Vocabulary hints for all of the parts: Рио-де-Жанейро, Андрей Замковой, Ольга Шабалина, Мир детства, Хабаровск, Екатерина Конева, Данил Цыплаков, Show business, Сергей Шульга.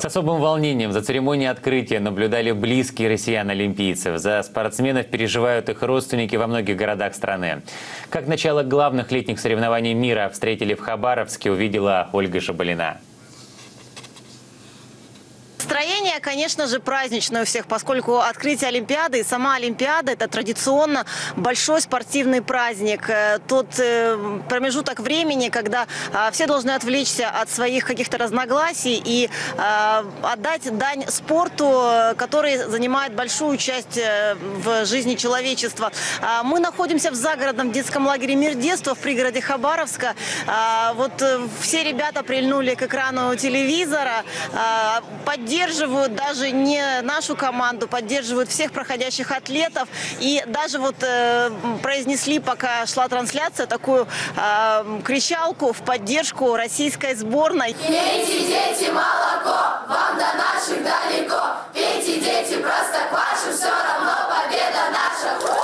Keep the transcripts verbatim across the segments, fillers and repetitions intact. С особым волнением за церемонией открытия наблюдали близкие россиян-олимпийцев. За спортсменов переживают их родственники во многих городах страны. Как начало главных летних соревнований мира встретили в Хабаровске, увидела Ольга Шабалина. Настроение, конечно же, праздничное у всех, поскольку открытие Олимпиады и сама Олимпиада – это традиционно большой спортивный праздник. Тот промежуток времени, когда все должны отвлечься от своих каких-то разногласий и отдать дань спорту, который занимает большую часть в жизни человечества. Мы находимся в загородном детском лагере «Мир детства» в пригороде Хабаровска. Вот все ребята прильнули к экрану телевизора, поддерживают. Поддерживают даже не нашу команду, поддерживают всех проходящих атлетов. И даже вот э, произнесли, пока шла трансляция, такую э, кричалку в поддержку российской сборной. Пейте, дети, молоко, вам до наших далеко. Пейте, дети, простоквашу, все равно победа наша. У-у-у!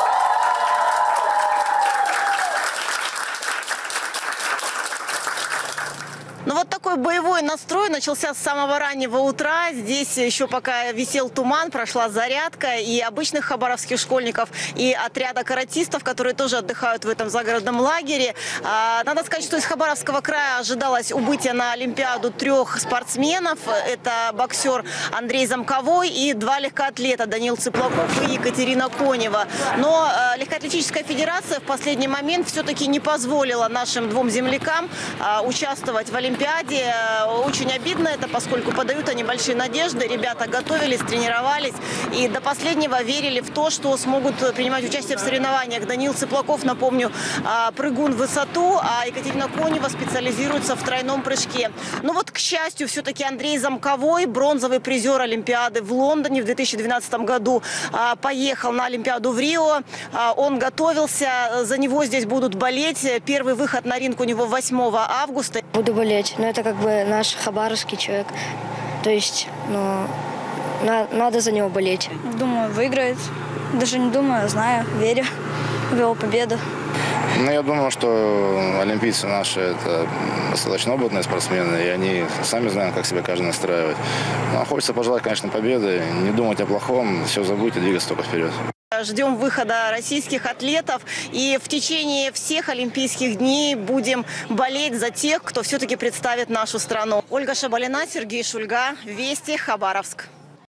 Ну вот такой боевой настрой начался с самого раннего утра. Здесь еще пока висел туман, прошла зарядка и обычных хабаровских школьников, и отряда каратистов, которые тоже отдыхают в этом загородном лагере. Надо сказать, что из Хабаровского края ожидалось убытие на Олимпиаду трех спортсменов. Это боксер Андрей Замковой и два легкоатлета Данил Цыплаков и Екатерина Конева. Но легкоатлетическая федерация в последний момент все-таки не позволила нашим двум землякам участвовать в Олимпиаде. Олимпиаде. Очень обидно это, поскольку подают они большие надежды. Ребята готовились, тренировались и до последнего верили в то, что смогут принимать участие в соревнованиях. Данил Цыплаков, напомню, прыгун в высоту, а Екатерина Конева специализируется в тройном прыжке. Но вот, к счастью, все-таки Андрей Замковой, бронзовый призер Олимпиады в Лондоне в две тысячи двенадцатом году, поехал на Олимпиаду в Рио. Он готовился, за него здесь будут болеть. Первый выход на ринг у него восьмого августа. Буду болеть. Но это как бы наш хабаровский человек. То есть, ну, на, надо за него болеть. Думаю, выиграет. Даже не думаю, знаю, верю в его победу. Ну, я думаю, что олимпийцы наши – это достаточно опытные спортсмены, и они сами знают, как себя каждый настраивает. Но хочется пожелать, конечно, победы, не думать о плохом, все забыть и двигаться только вперед. Ждем выхода российских атлетов и в течение всех олимпийских дней будем болеть за тех, кто все-таки представит нашу страну. Ольга Шабалина, Сергей Шульга, Вести, Хабаровск.